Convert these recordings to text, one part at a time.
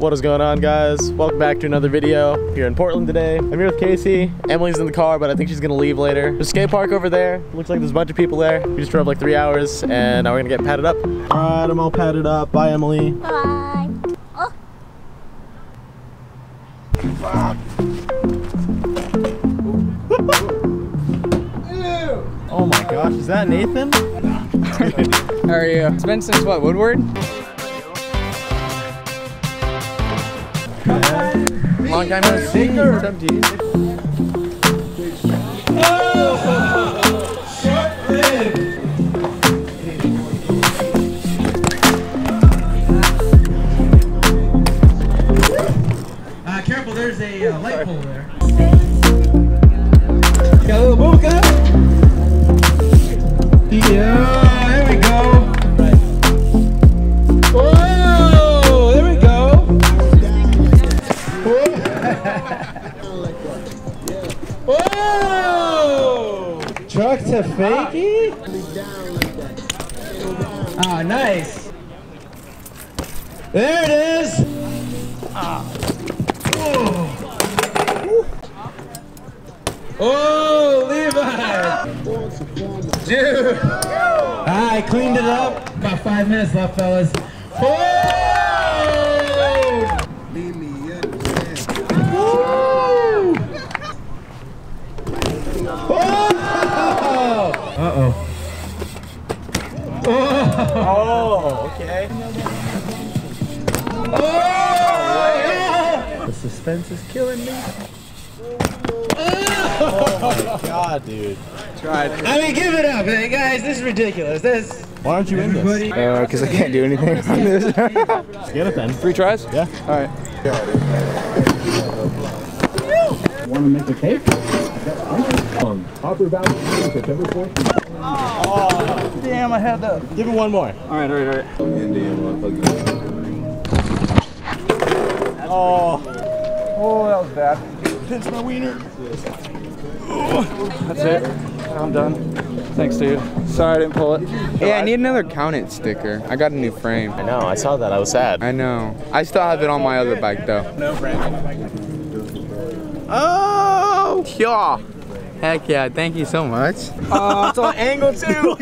What is going on, guys? Welcome back to another video here in Portland today. I'm here with Casey. Emily's in the car, but I think she's gonna leave later. There's a skate park over there. Looks like there's a bunch of people there. We just drove like 3 hours, and now we're gonna get padded up. All right, I'm all padded up. Bye, Emily. Bye. Oh. Oh my gosh, is that Nathan? How are you? It's been since what, Woodward? Long time no see. What's up, dude? Oh! Shut in! Careful, there's a light pole there. Got a little booka! Yeah, there we go! Truck to fakie? Ah, nice. There it is. Oh, Levi. Dude. I cleaned it up. About 5 minutes left, fellas. Oh! Uh-oh. Oh, okay. Oh, the suspense is killing me. Oh my god, dude. Tried. I mean, give it up, hey guys, this is ridiculous. This. Why aren't you in this? Because I can't do anything on this. Let's get it then. 3 tries? Yeah. Alright. Want to make the cake? Hopper value, September 4th. Oh, damn, I had that. Give it one more. All right. Oh, that was bad. Pinched my wiener. That's it. I'm done. Thanks, dude. Sorry I didn't pull it. Yeah, I need another Count It sticker. I got a new frame. I know, I saw that. I was sad. I know. I still have it on my other bike, though. No frame. Oh, yeah. Heck yeah, thank you so much. It's on angle too.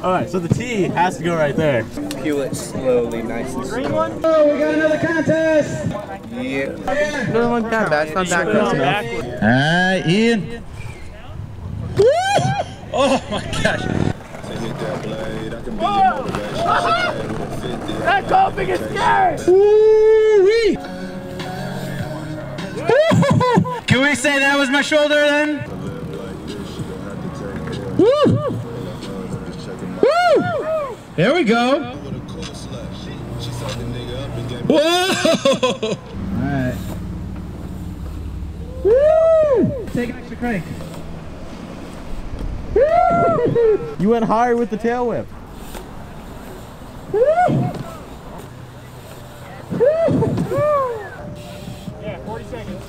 Alright, so the T has to go right there. Peel it slowly, nice and slow. Green one? Oh, we got another contest! Yeah. It doesn't look that bad, it's not that good. Alright, Ian. Oh my gosh. Whoa! That golfing is scary! Woo-wee! Can we say that was my shoulder then? Woo! Woo! There we go. Whoa! Alright. Woo! Take an extra crank. Woo! You went higher with the tail whip. Woo! Yeah, 40 seconds.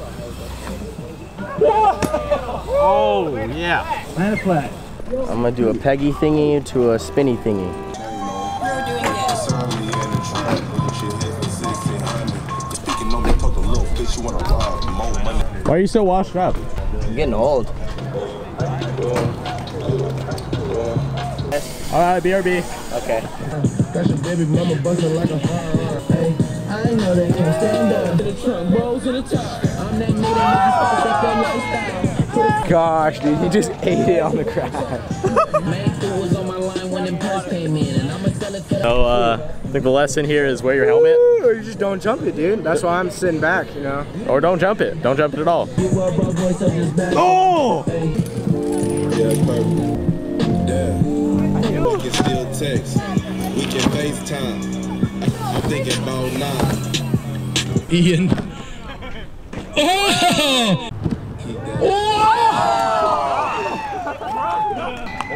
Oh, yeah. Land a flat. I'm gonna do a peggy thingy to a spinny thingy. We're doing this. Why are you so washed up? I'm getting old. Alright, BRB. Okay. That's your baby mama busting like a firearm. Hey, I know they can't stand up to the truck, rolls to the top. I'm that nigga. Gosh, dude, you just ate it on the crack. So, I think the lesson here is wear your helmet. Or you just don't jump it, dude. That's why I'm sitting back, you know. Or don't jump it. Don't jump it at all. Oh! We can still text. We can FaceTime. I'm thinking about 9. Ian. Oh! Oh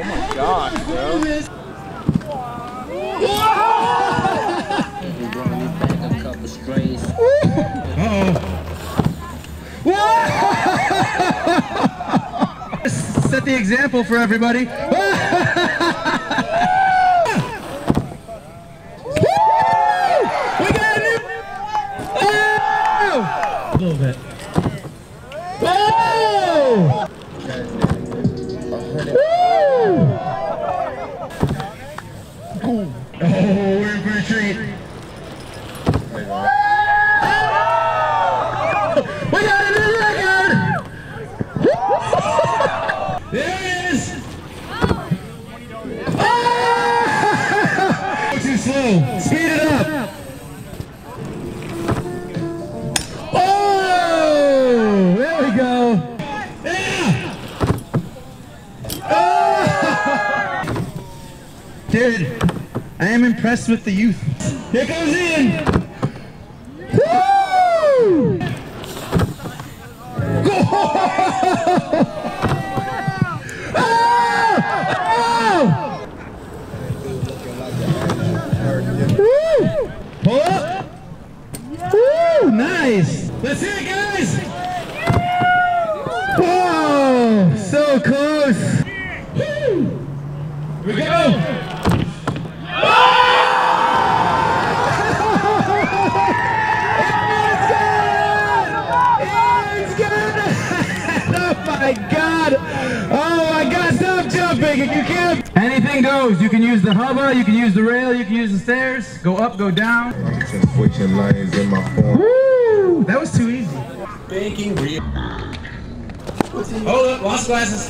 my gosh, bro. Uh-oh. Set the example for everybody. We got a new Oh, we're in for a treat. Wait, we got a new record! There it is! Oh! Too slow. Speed it up. Oh! There we go. Yeah! Oh! Dude. I am impressed with the youth. Here comes Ian! Woo! Go! Oh! Oh! Woo! Pull up! Woo! Nice! Let's hear it, guys! Whoa! So close! Here we go! Anything goes. You can use the hubba, you can use the rail, you can use the stairs. Go up, go down. I'm just switching lines in my phone. Woo! That was too easy. Banking real. Hold up, lost glasses.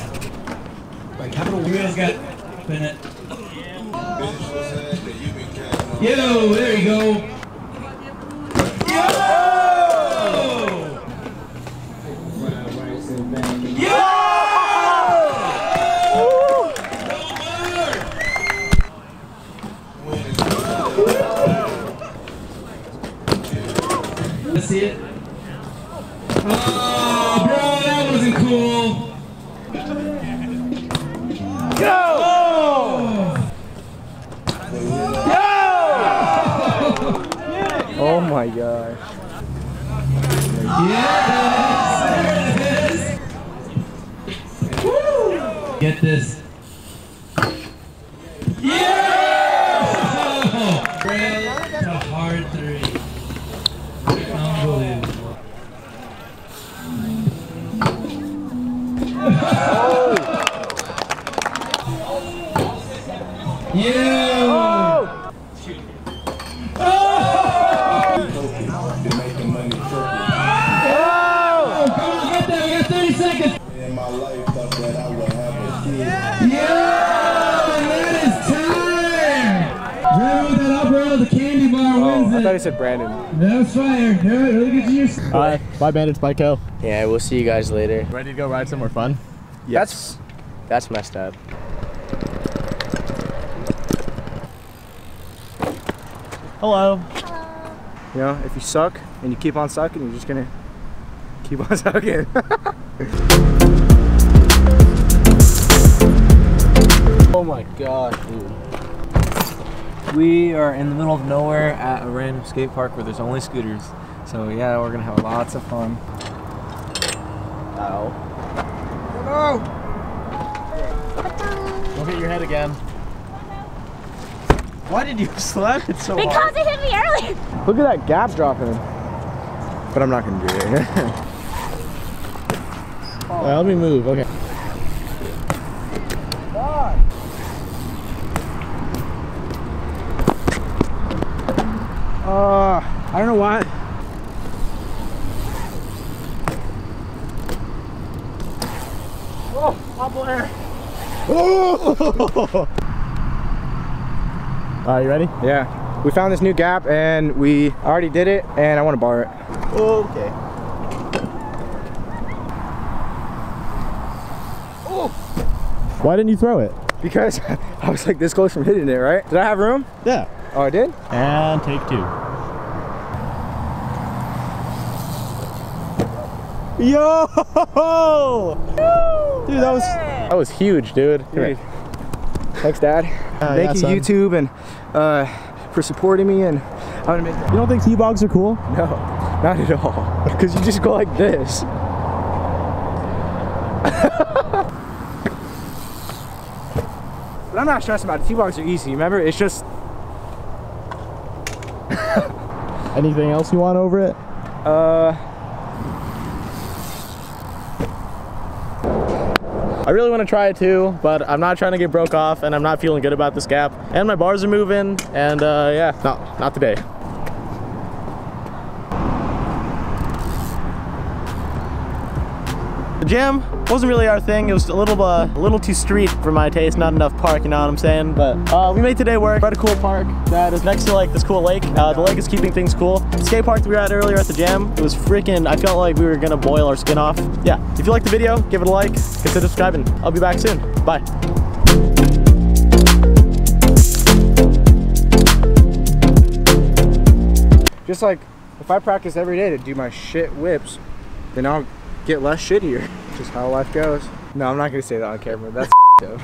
My capital wheels got a minute. Yo, there you go. Yo! Yo! See it? Oh, bro, that wasn't cool. Go! Oh, go! Oh my gosh. Yes! There it is! Woo! Get this. Yeah! Oh! Oh! Been making money for me. Oh! Come on, get there, we got 30 seconds. In my life, I bet I would have a kid. Yeah! That is time! Brandon with that umbrella, the candy bar wins it. I thought he said Brandon. That was fire. Look at you. Alright, bye Bandits, bye Co. Yeah, we'll see you guys later. Ready to go ride somewhere fun? Yes. That's messed up. Hello. Hello. You know, if you suck and you keep on sucking, you're just gonna keep on sucking. Oh my gosh, dude. We are in the middle of nowhere at a random skate park where there's only scooters. So yeah, we're gonna have lots of fun. Ow. No! Don't hit your head again. Why did you slap it so hard? Because it hit me earlier. Look at that gap dropping. But I'm not gonna do it. Oh. All right, let me move. Okay. God. I don't know why. Oh, hot air. Oh. You ready? Yeah. We found this new gap and we already did it and I want to bar it. Okay. Oh! Why didn't you throw it? Because I was like this close from hitting it, right? Did I have room? Yeah. Oh, I did? And take two. Yo! Dude, that was huge, dude. Come here. Thanks, Dad. Thank you, YouTube, and for supporting me. And I'm gonna make that. You don't think T-bogs are cool? No, not at all. Because you just go like this. But I'm not stressed about it. T-bogs are easy. Remember, it's just. Anything else you want over it? I really want to try it too, but I'm not trying to get broke off and I'm not feeling good about this gap. And my bars are moving and yeah, no, not today. The gym wasn't really our thing. It was a little too street for my taste, not enough park, you know what I'm saying? But we made today work. We're at a cool park that is next to like this cool lake. The lake is keeping things cool. The skate park that we were at earlier at the gym, it was freaking, I felt like we were gonna boil our skin off. Yeah, if you liked the video, give it a like, consider subscribing. I'll be back soon, bye. Just like, if I practice every day to do my shit whips, then I'll get less shittier. Just how life goes. No, I'm not gonna say that on camera. That's dope.